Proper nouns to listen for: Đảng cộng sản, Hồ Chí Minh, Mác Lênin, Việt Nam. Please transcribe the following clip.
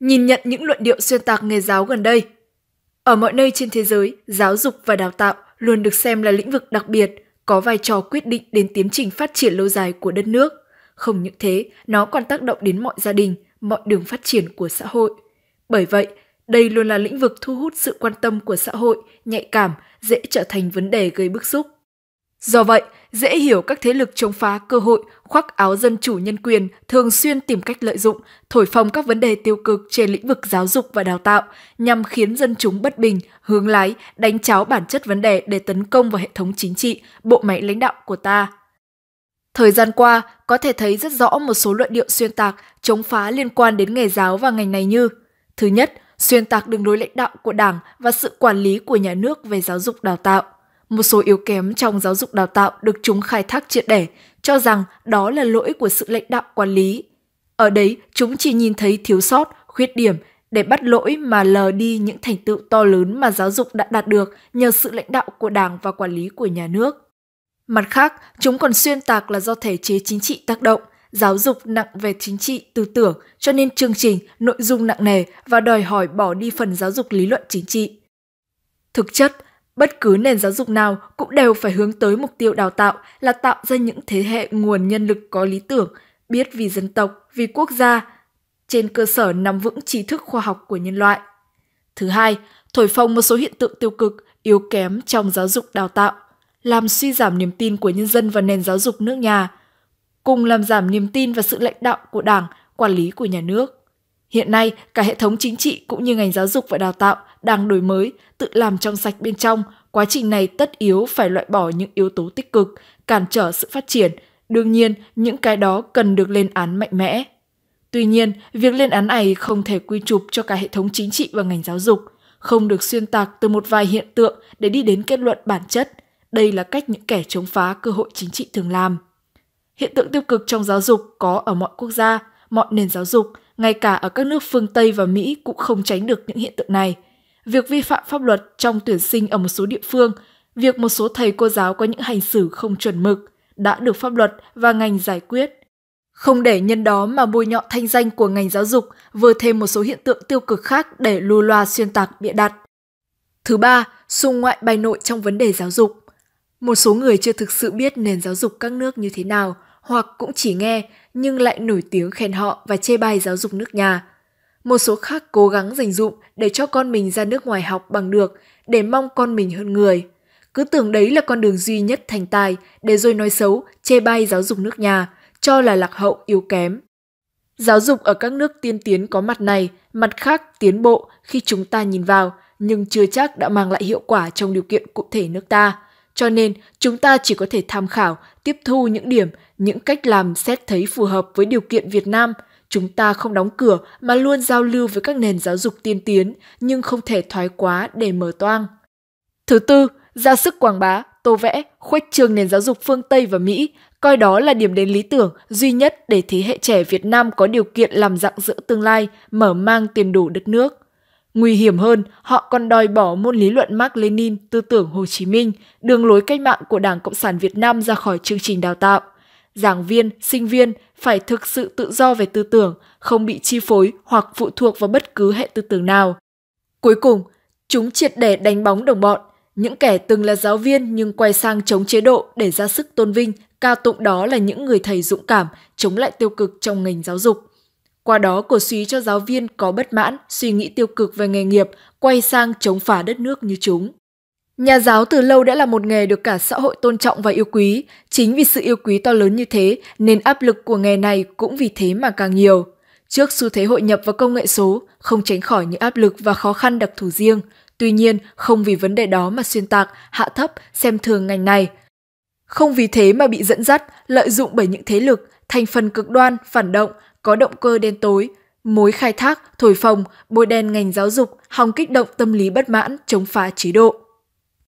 Nhìn nhận những luận điệu xuyên tạc nghề giáo gần đây. Ở mọi nơi trên thế giới, giáo dục và đào tạo luôn được xem là lĩnh vực đặc biệt, có vai trò quyết định đến tiến trình phát triển lâu dài của đất nước. Không những thế, nó còn tác động đến mọi gia đình, mọi đường phát triển của xã hội. Bởi vậy, đây luôn là lĩnh vực thu hút sự quan tâm của xã hội, nhạy cảm, dễ trở thành vấn đề gây bức xúc. Do vậy, dễ hiểu các thế lực chống phá cơ hội, khoác áo dân chủ nhân quyền thường xuyên tìm cách lợi dụng, thổi phồng các vấn đề tiêu cực trên lĩnh vực giáo dục và đào tạo nhằm khiến dân chúng bất bình, hướng lái, đánh tráo bản chất vấn đề để tấn công vào hệ thống chính trị, bộ máy lãnh đạo của ta. Thời gian qua, có thể thấy rất rõ một số luận điệu xuyên tạc, chống phá liên quan đến nghề giáo và ngành này như: thứ nhất, xuyên tạc đường lối lãnh đạo của Đảng và sự quản lý của nhà nước về giáo dục đào tạo. Một số yếu kém trong giáo dục đào tạo được chúng khai thác triệt để, cho rằng đó là lỗi của sự lãnh đạo quản lý. Ở đấy, chúng chỉ nhìn thấy thiếu sót, khuyết điểm để bắt lỗi mà lờ đi những thành tựu to lớn mà giáo dục đã đạt được nhờ sự lãnh đạo của Đảng và quản lý của nhà nước. Mặt khác, chúng còn xuyên tạc là do thể chế chính trị tác động, giáo dục nặng về chính trị, tư tưởng, cho nên chương trình, nội dung nặng nề và đòi hỏi bỏ đi phần giáo dục lý luận chính trị. Thực chất, bất cứ nền giáo dục nào cũng đều phải hướng tới mục tiêu đào tạo là tạo ra những thế hệ nguồn nhân lực có lý tưởng, biết vì dân tộc, vì quốc gia, trên cơ sở nắm vững tri thức khoa học của nhân loại. Thứ hai, thổi phồng một số hiện tượng tiêu cực, yếu kém trong giáo dục đào tạo, làm suy giảm niềm tin của nhân dân vào nền giáo dục nước nhà, cùng làm giảm niềm tin vào sự lãnh đạo của Đảng, quản lý của nhà nước. Hiện nay, cả hệ thống chính trị cũng như ngành giáo dục và đào tạo đang đổi mới, tự làm trong sạch bên trong. Quá trình này tất yếu phải loại bỏ những yếu tố tích cực, cản trở sự phát triển. Đương nhiên, những cái đó cần được lên án mạnh mẽ. Tuy nhiên, việc lên án này không thể quy chụp cho cả hệ thống chính trị và ngành giáo dục, không được xuyên tạc từ một vài hiện tượng để đi đến kết luận bản chất. Đây là cách những kẻ chống phá cơ hội chính trị thường làm. Hiện tượng tiêu cực trong giáo dục có ở mọi quốc gia, mọi nền giáo dục, ngay cả ở các nước phương Tây và Mỹ cũng không tránh được những hiện tượng này. Việc vi phạm pháp luật trong tuyển sinh ở một số địa phương, việc một số thầy cô giáo có những hành xử không chuẩn mực đã được pháp luật và ngành giải quyết. Không để nhân đó mà bôi nhọ thanh danh của ngành giáo dục, vừa thêm một số hiện tượng tiêu cực khác để lù loa xuyên tạc bịa đặt. Thứ ba, xung ngoại bài nội trong vấn đề giáo dục. Một số người chưa thực sự biết nền giáo dục các nước như thế nào, hoặc cũng chỉ nghe nhưng lại nổi tiếng khen họ và chê bai giáo dục nước nhà. Một số khác cố gắng dành dụm để cho con mình ra nước ngoài học bằng được, để mong con mình hơn người. Cứ tưởng đấy là con đường duy nhất thành tài, để rồi nói xấu, chê bai giáo dục nước nhà, cho là lạc hậu, yếu kém. Giáo dục ở các nước tiên tiến có mặt này, mặt khác tiến bộ khi chúng ta nhìn vào, nhưng chưa chắc đã mang lại hiệu quả trong điều kiện cụ thể nước ta. Cho nên, chúng ta chỉ có thể tham khảo, tiếp thu những điểm, những cách làm xét thấy phù hợp với điều kiện Việt Nam. Chúng ta không đóng cửa mà luôn giao lưu với các nền giáo dục tiên tiến, nhưng không thể thoái quá để mở toang. Thứ tư, ra sức quảng bá, tô vẽ, khuếch trương nền giáo dục phương Tây và Mỹ, coi đó là điểm đến lý tưởng duy nhất để thế hệ trẻ Việt Nam có điều kiện làm dạng dỡ tương lai, mở mang tiền đồ đất nước. Nguy hiểm hơn, họ còn đòi bỏ môn lý luận Mác Lênin, tư tưởng Hồ Chí Minh, đường lối cách mạng của Đảng Cộng sản Việt Nam ra khỏi chương trình đào tạo. Giảng viên, sinh viên phải thực sự tự do về tư tưởng, không bị chi phối hoặc phụ thuộc vào bất cứ hệ tư tưởng nào. Cuối cùng, chúng triệt để đánh bóng đồng bọn, những kẻ từng là giáo viên nhưng quay sang chống chế độ để ra sức tôn vinh, ca tụng đó là những người thầy dũng cảm, chống lại tiêu cực trong ngành giáo dục. Qua đó cổ suý cho giáo viên có bất mãn, suy nghĩ tiêu cực về nghề nghiệp, quay sang chống phá đất nước như chúng. Nhà giáo từ lâu đã là một nghề được cả xã hội tôn trọng và yêu quý. Chính vì sự yêu quý to lớn như thế nên áp lực của nghề này cũng vì thế mà càng nhiều. Trước xu thế hội nhập và công nghệ số, không tránh khỏi những áp lực và khó khăn đặc thù riêng. Tuy nhiên, không vì vấn đề đó mà xuyên tạc, hạ thấp, xem thường ngành này. Không vì thế mà bị dẫn dắt, lợi dụng bởi những thế lực, thành phần cực đoan, phản động, có động cơ đen tối, mối khai thác, thổi phồng, bôi đen ngành giáo dục, hòng kích động tâm lý bất mãn, chống phá chế độ.